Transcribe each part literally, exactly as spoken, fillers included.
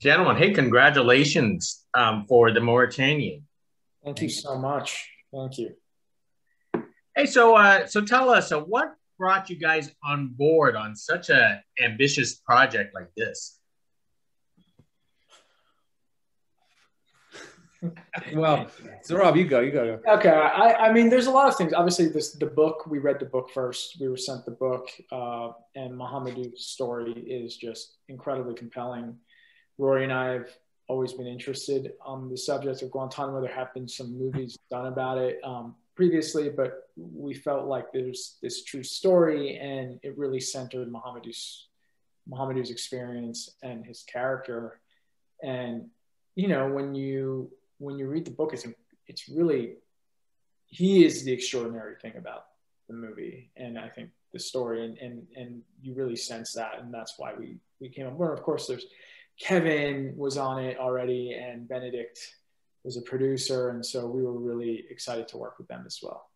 Gentlemen, hey, congratulations um, for The Mauritanian. Thank you so much. Thank you. Hey, so uh, so tell us, uh, what brought you guys on board on such an ambitious project like this? Well, so Rob, you go, you go. Okay, I, I mean, there's a lot of things. Obviously, this the book, we read the book first. We were sent the book, uh, and Mohamedou's story is just incredibly compelling. Rory and I have always been interested on the subject of Guantanamo. There have been some movies done about it um, previously, but we felt like there's this true story, and it really centered Mohamedou's, Mohamedou's experience and his character. And, you know, when you... when you read the book, it's, it's really, he is the extraordinary thing about the movie. And I think the story, and, and, and you really sense that. And that's why we, we came on board. Of course, there's Kevin was on it already, and Benedict was a producer. And so we were really excited to work with them as well.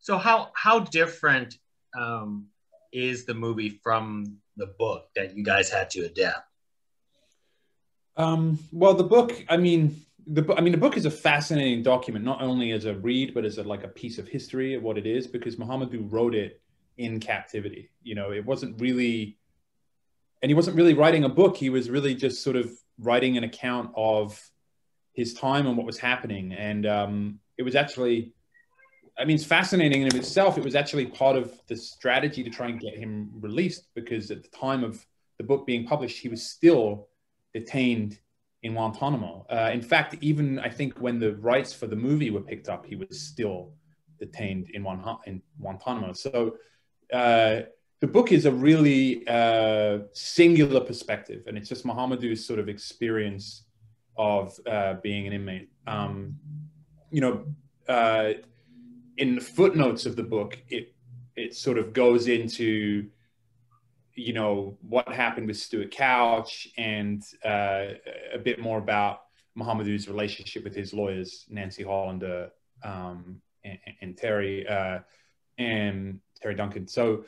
So how, how different um, is the movie from the book that you guys had to adapt? Um, well, the book, I mean, the I mean, the book is a fascinating document, not only as a read, but as a, like a piece of history of what it is, because Mohamedou wrote it in captivity. You know, it wasn't really, and he wasn't really writing a book. He was really just sort of writing an account of his time and what was happening. And um, it was actually, I mean, it's fascinating in itself. It was actually part of the strategy to try and get him released, because at the time of the book being published, he was still detained in Guantanamo. Uh, in fact, even I think when the rights for the movie were picked up, he was still detained in, in Guantanamo. So uh, the book is a really uh, singular perspective, and it's just Mohamedou's sort of experience of uh, being an inmate. Um, you know, uh, in the footnotes of the book, it, it sort of goes into you know, what happened with Stuart Couch, and uh, a bit more about Mohamedou's relationship with his lawyers, Nancy Hollander um, and, and Teri, uh, and Teri Duncan. So,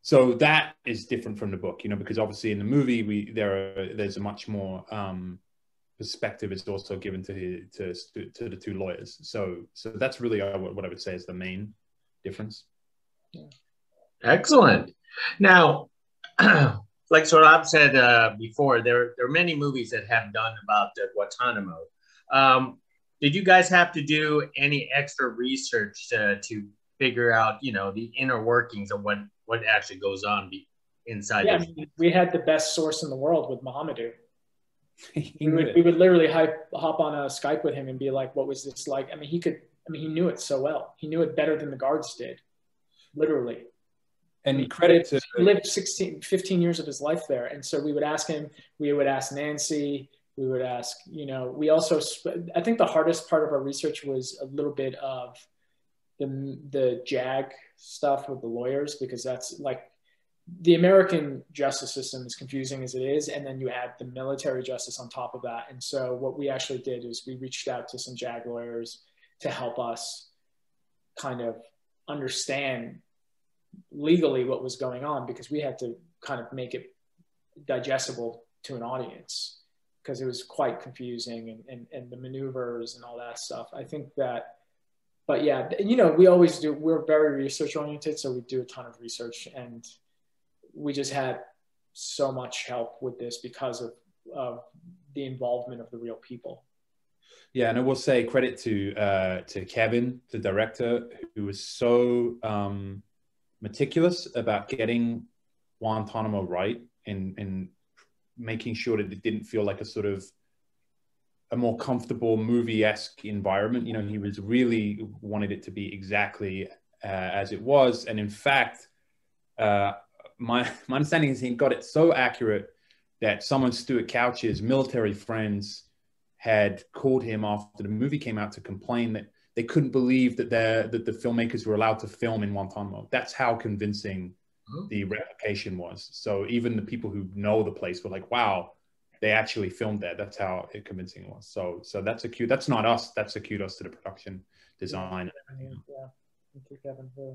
so that is different from the book, you know, because obviously in the movie, we, there are, there's a much more um, perspective is also given to, his, to, to the two lawyers. So, so that's really what I would say is the main difference. Excellent. Now, like Sohrab said uh, before, there, there are many movies that have done about uh, Guantanamo. Um, did you guys have to do any extra research to, to figure out, you know, the inner workings of what, what actually goes on be, inside? Yeah, the we had the best source in the world with Mohamedou. we, would, we would literally hype, hop on a Skype with him and be like, what was this like? I mean, he could, I mean, he knew it so well. He knew it better than the guards did, literally. And credit to he lived sixteen, fifteen years of his life there. And so we would ask him, we would ask Nancy, we would ask, you know, we also, I think the hardest part of our research was a little bit of the, the JAG stuff with the lawyers, because that's like, the American justice system is confusing as it is. And then you add the military justice on top of that. And so what we actually did is we reached out to some JAG lawyers to help us kind of understand legally what was going on, because we had to kind of make it digestible to an audience, because it was quite confusing, and, and, and the maneuvers and all that stuff. I think that, but yeah, you know, we always do, we're very research oriented, so we do a ton of research, and we just had so much help with this because of, of the involvement of the real people. Yeah, and I will say credit to, uh, to Kevin, the director, who was so, um, meticulous about getting Guantanamo right, and, and making sure that it didn't feel like a sort of a more comfortable movie-esque environment. You know, he was really wanted it to be exactly uh, as it was. And in fact, uh, my, my understanding is he got it so accurate that some of Stuart Couch's military friends had called him after the movie came out to complain that they couldn't believe that, that the filmmakers were allowed to film in Guantanamo. That's how convincing mm-hmm. the replication was. So even the people who know the place were like, wow, they actually filmed there. That's how it convincing was. So so that's a cute, that's not us. That's a kudos to the production design. Yeah, and everything. Yeah. Thank you, Kevin. Yeah.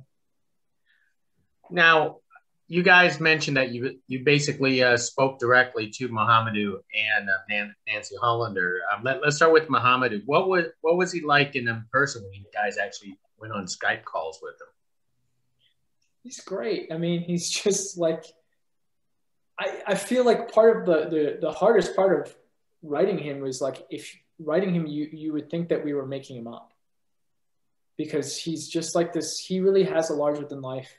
Now, you guys mentioned that you you basically uh, spoke directly to Mohamedou and uh, Nancy Hollander. Um, let, let's start with Mohamedou. What was what was he like in person when you guys actually went on Skype calls with him? He's great. I mean, he's just like, I, I feel like part of the, the, the hardest part of writing him was like, if writing him, you, you would think that we were making him up, because he's just like this, he really has a larger than life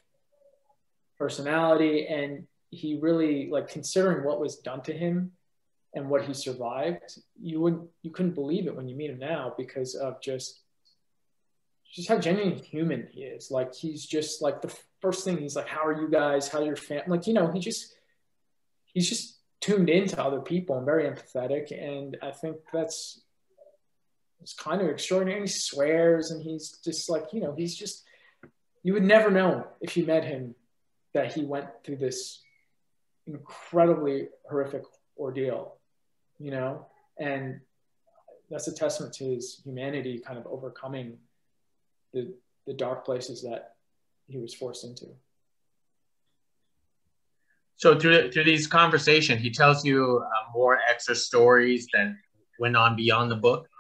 personality, and he really, like, considering what was done to him and what he survived, you wouldn't, you couldn't believe it when you meet him now, because of just just how genuinely human he is. Like, he's just like, the first thing he's like, how are you guys, how's your family, like, you know, he just he's just tuned into other people and very empathetic, and I think that's it's kind of extraordinary. He swears, and he's just like, you know, he's just, you would never know if you met him that he went through this incredibly horrific ordeal, you know? And that's a testament to his humanity, kind of overcoming the, the dark places that he was forced into. So through, through these conversations, he tells you uh, more extra stories that went on beyond the book?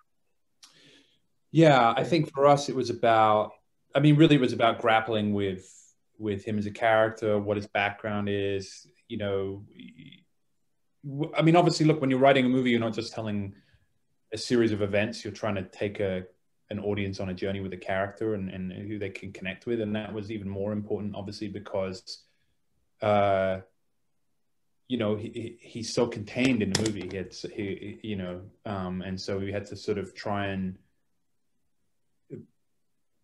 Yeah, I think for us, it was about, I mean, really it was about grappling with with him as a character, what his background is, you know. I mean, obviously, look, when you're writing a movie, you're not just telling a series of events, you're trying to take a, an audience on a journey with a character and, and who they can connect with. And that was even more important, obviously, because, uh, you know, he, he's so contained in the movie, he had, he, you know, um, and so we had to sort of try and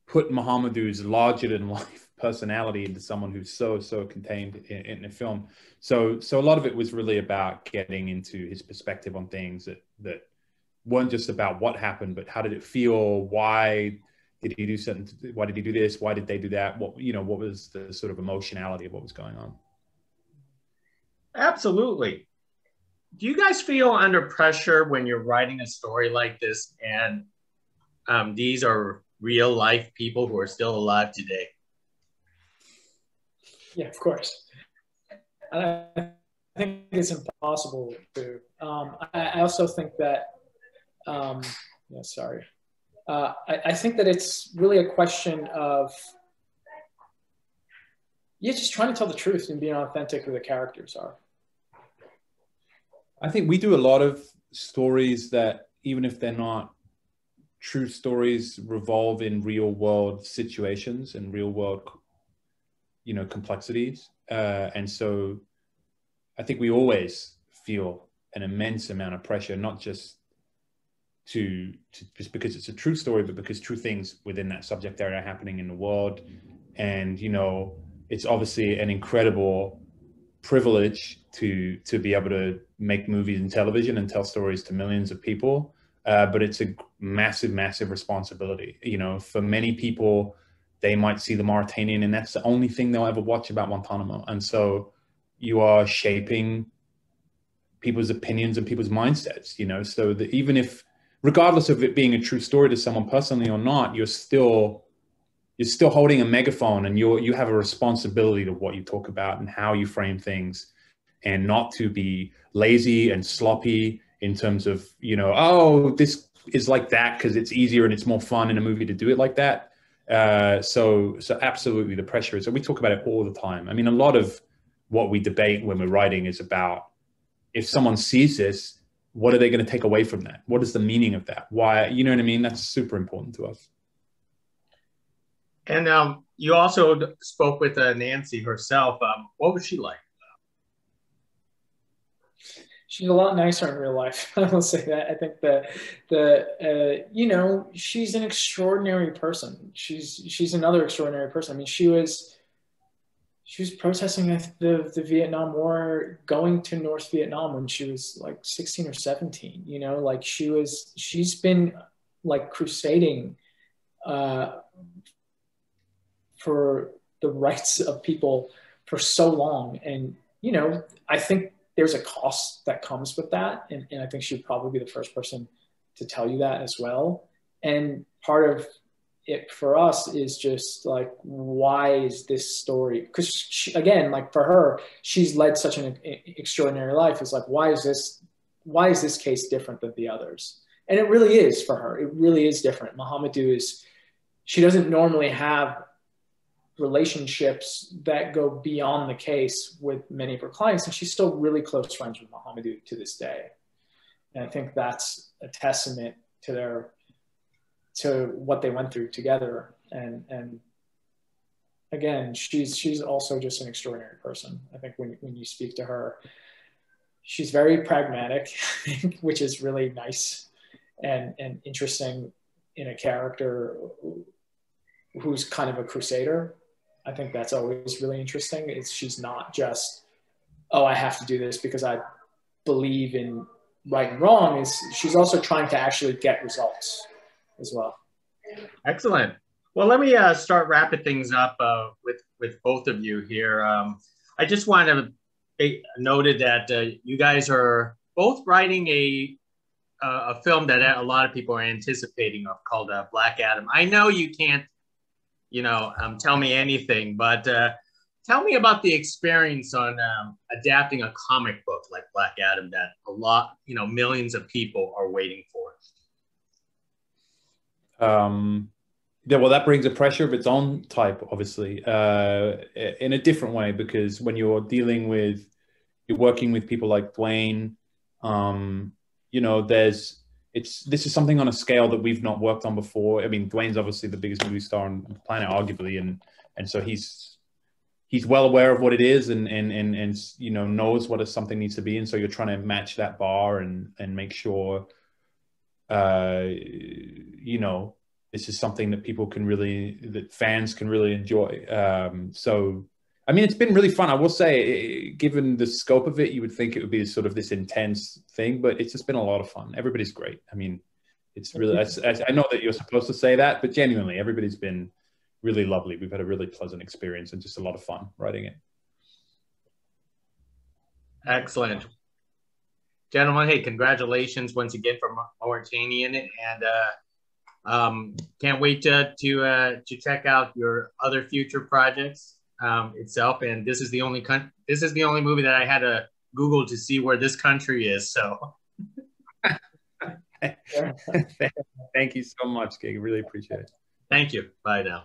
put Mohamedou's larger than life personality into someone who's so, so contained in, in the film. So, so a lot of it was really about getting into his perspective on things that, that weren't just about what happened, but how did it feel? Why did he do certain, why did he do this? Why did they do that? What, you know, what was the sort of emotionality of what was going on? Absolutely. Do you guys feel under pressure when you're writing a story like this, and um, these are real life people who are still alive today? Yeah, of course. And I think it's impossible to. Um, I, I also think that, um, yeah, sorry. Uh, I, I think that it's really a question of, yeah, just trying to tell the truth and being authentic who the characters are. I think we do a lot of stories that, even if they're not true stories, revolve in real world situations and real world, you know, complexities. Uh, and so I think we always feel an immense amount of pressure, not just to, to just because it's a true story, but because true things within that subject area are happening in the world. And, you know, it's obviously an incredible privilege to, to be able to make movies and television and tell stories to millions of people. Uh, but it's a massive, massive responsibility. You know, for many people, they might see The Mauritanian and that's the only thing they'll ever watch about Guantanamo. And so you are shaping people's opinions and people's mindsets, you know, so that even if, regardless of it being a true story to someone personally or not, you're still, you're still holding a megaphone, and you're, you have a responsibility to what you talk about and how you frame things, and not to be lazy and sloppy in terms of, you know, oh, this is like that because it's easier and it's more fun in a movie to do it like that. Uh, so, so absolutely the pressure is, so we talk about it all the time. I mean, a lot of what we debate when we're writing is about, if someone sees this, what are they going to take away from that? What is the meaning of that? Why, you know what I mean? That's super important to us. And um, you also spoke with uh, Nancy herself. Um, what was she like? She's a lot nicer in real life, I will say that. I think that, the, uh, you know, she's an extraordinary person. She's she's another extraordinary person. I mean, she was, she was protesting the, the Vietnam War, going to North Vietnam when she was like sixteen or seventeen, you know? Like, she was, she's been like crusading uh, for the rights of people for so long. And, you know, I think there's a cost that comes with that. And, and I think she'd probably be the first person to tell you that as well. And part of it for us is just like, why is this story? Because again, like for her, she's led such an extraordinary life. It's like, why is this, why is this case different than the others? And it really is for her. It really is different. Mohamedou is, she doesn't normally have relationships that go beyond the case with many of her clients, and she's still really close friends with Mohamedou to this day. And I think that's a testament to their, to what they went through together. And, and again, she's, she's also just an extraordinary person. I think when, when you speak to her, she's very pragmatic, which is really nice and, and interesting in a character who's kind of a crusader. I think that's always really interesting. It's, she's not just, oh, I have to do this because I believe in right and wrong. Is she's also trying to actually get results as well. Excellent. Well, let me uh, start wrapping things up uh, with, with both of you here. Um, I just want to be noted that uh, you guys are both writing a, uh, a film that a lot of people are anticipating of, called uh, Black Adam. I know you can't, you know, um, tell me anything, but uh, tell me about the experience on um, adapting a comic book like Black Adam that a lot, you know, millions of people are waiting for. Um, yeah, well, that brings a pressure of its own type, obviously, uh, in a different way, because when you're dealing with, you're working with people like Dwayne, um, you know, there's, it's, this is something on a scale that we've not worked on before. I mean, Dwayne's obviously the biggest movie star on the planet, arguably. And, and so he's, he's well aware of what it is and, and, and, and, you know, knows what something needs to be. And so you're trying to match that bar and, and make sure, uh, you know, this is something that people can really, that fans can really enjoy. Um, so, I mean, it's been really fun. I will say, given the scope of it, you would think it would be sort of this intense thing, but it's just been a lot of fun. Everybody's great. I mean, it's really, I, I know that you're supposed to say that, but genuinely, everybody's been really lovely. We've had a really pleasant experience and just a lot of fun writing it. Excellent. Gentlemen, hey, congratulations once again for Mauritanian, and uh, um, can't wait to to, uh, to check out your other future projects um, itself. And this is the only con this is the only movie that I had to Google to see where this country is. So, thank you so much, Gig. Really appreciate it. Thank you. Bye now.